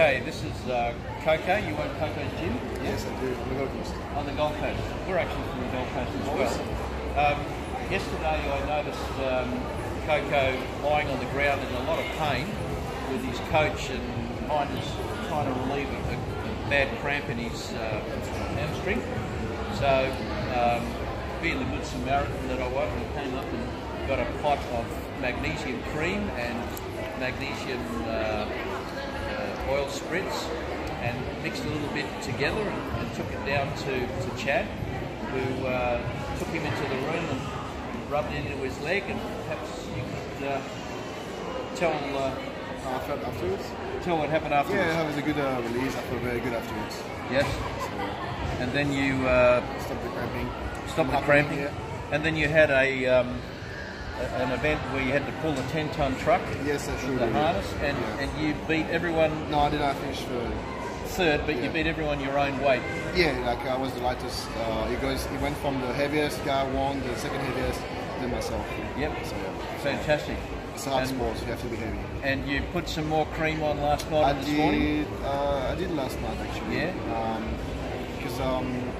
Okay, this is Coco. You own Coco's Gym? Yes, I do, on the Gold Coast. On the Gold Coast. We're actually from the Gold Coast as well. Yesterday I noticed Coco lying on the ground in a lot of pain with his coach, and mine was trying to relieve a bad cramp in his hamstring. So, being the good Samaritan that I was, I came up and got a pot of magnesium cream and magnesium oil spritz, and mixed a little bit together and took it down to Chad, who took him into the room and rubbed it into his leg. And perhaps you could tell what happened afterwards. Yeah, it was a good release. I felt very good afterwards. Yes. So, and then you stopped the cramping. Stopped the cramping. Yeah. And then you had a an event where you had to pull the 10-ton truck. Yes, that's true. The harness, and yeah, and you beat everyone. No, I didn't. I finished third, but yeah, you beat everyone your own weight. Yeah, like I was the lightest. It went from the heaviest guy won, the second heaviest, then myself. Yep. So yeah, fantastic. It's hard sports. You have to be heavy. And you put some more cream on last night. Morning? I did last night actually. Yeah. Because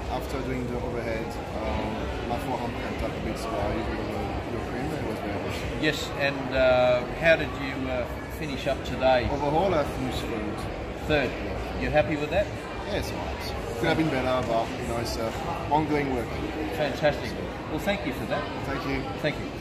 after doing the overhead, my forearm cramped up a bit, so I used a bit of cream. It was very good. Yes, and how did you finish up today? Overall, I finished third. Yeah. You happy with that? Yes, yeah, right. Could have been better, but you know, it's ongoing work. Fantastic. Well, thank you for that. Thank you. Thank you.